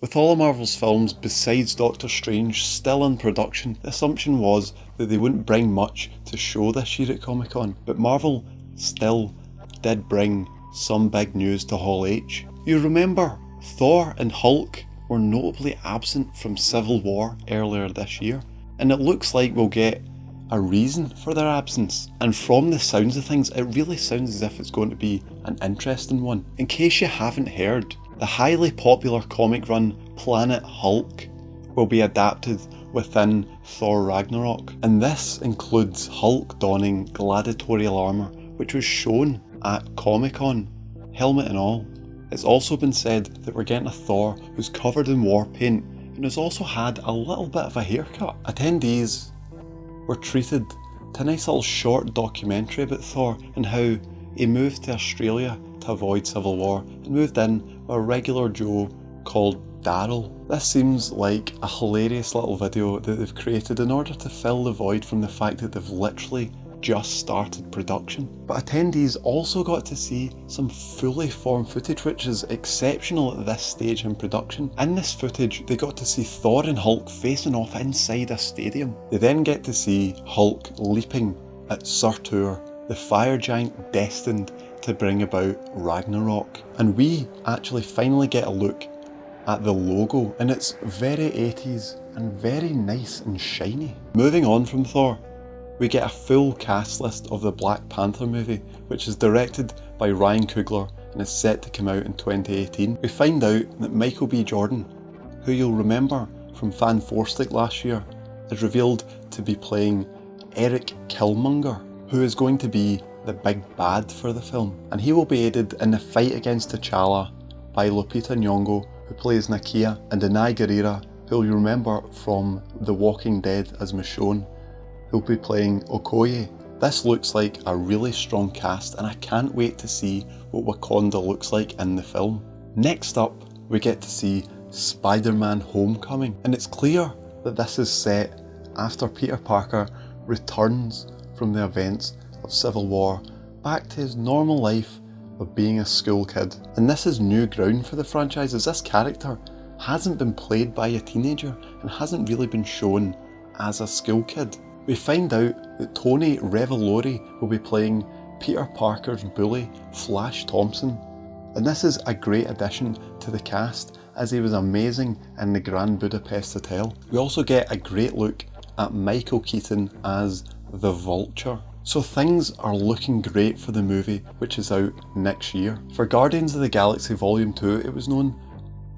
With all of Marvel's films besides Doctor Strange still in production, the assumption was that they wouldn't bring much to show this year at Comic-Con, but Marvel still did bring some big news to Hall H. You remember, Thor and Hulk were notably absent from Civil War earlier this year, and it looks like we'll get a reason for their absence, and from the sounds of things it really sounds as if it's going to be an interesting one. In case you haven't heard, the highly popular comic run Planet Hulk will be adapted within Thor Ragnarok, and this includes Hulk donning gladiatorial armour, which was shown at Comic Con, helmet and all. It's also been said that we're getting a Thor who's covered in war paint and has also had a little bit of a haircut. Attendees were treated to a nice little short documentary about Thor and how he moved to Australia to avoid civil war and moved in with a regular Joe called Daryl. This seems like a hilarious little video that they've created in order to fill the void from the fact that they've literally just started production. But attendees also got to see some fully formed footage, which is exceptional at this stage in production. In this footage they got to see Thor and Hulk facing off inside a stadium. They then get to see Hulk leaping at Surtur, the fire giant destined to bring about Ragnarok. And we actually finally get a look at the logo, and it's very 80s and very nice and shiny. Moving on from Thor, we get a full cast list of the Black Panther movie, which is directed by Ryan Coogler and is set to come out in 2018. We find out that Michael B. Jordan, who you'll remember from FanForstic last year, is revealed to be playing Eric Killmonger, who is going to be the big bad for the film. And he will be aided in the fight against T'Challa by Lupita Nyong'o, who plays Nakia, and Danai Gurira, who you'll remember from The Walking Dead as Michonne, who'll be playing Okoye. This looks like a really strong cast, and I can't wait to see what Wakanda looks like in the film. Next up, we get to see Spider-Man Homecoming, and it's clear that this is set after Peter Parker returns from the events of Civil War back to his normal life of being a school kid. And this is new ground for the franchise, as this character hasn't been played by a teenager and hasn't really been shown as a school kid. We find out that Tony Revolori will be playing Peter Parker's bully, Flash Thompson, and this is a great addition to the cast as he was amazing in the Grand Budapest Hotel. We also get a great look at Michael Keaton as the Vulture. So things are looking great for the movie, which is out next year. For Guardians of the Galaxy Volume 2, it was known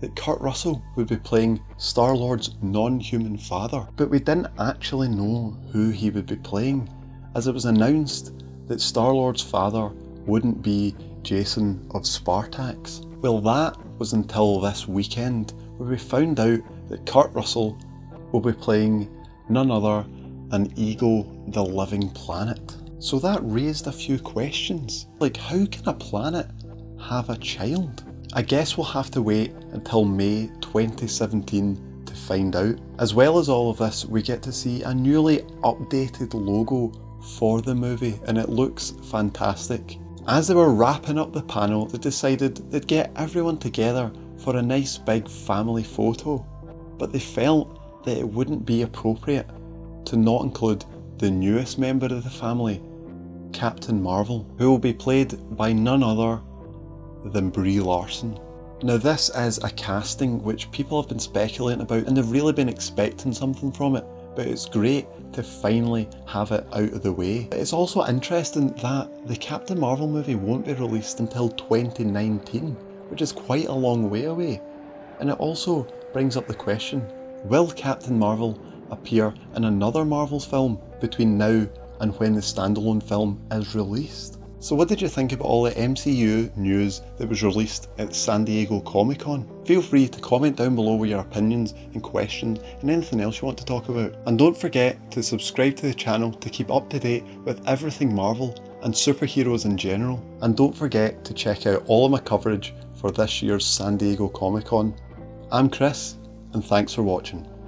that Kurt Russell would be playing Star-Lord's non-human father, but we didn't actually know who he would be playing, as it was announced that Star-Lord's father wouldn't be Jason of Spartax. Well, that was until this weekend, where we found out that Kurt Russell will be playing none other than Ego the Living Planet. So that raised a few questions, like how can a planet have a child? I guess we'll have to wait until May 2017 to find out. As well as all of this, we get to see a newly updated logo for the movie, and it looks fantastic. As they were wrapping up the panel, they decided they'd get everyone together for a nice big family photo, but they felt that it wouldn't be appropriate to not include the newest member of the family, Captain Marvel, who will be played by none other than Brie Larson. Now this is a casting which people have been speculating about, and they've really been expecting something from it, but it's great to finally have it out of the way. It's also interesting that the Captain Marvel movie won't be released until 2019, which is quite a long way away, and it also brings up the question, will Captain Marvel appear in another Marvel film between now and when the standalone film is released? So what did you think about all the MCU news that was released at San Diego Comic-Con? Feel free to comment down below with your opinions and questions and anything else you want to talk about. And don't forget to subscribe to the channel to keep up to date with everything Marvel and superheroes in general. And don't forget to check out all of my coverage for this year's San Diego Comic-Con. I'm Chris, and thanks for watching.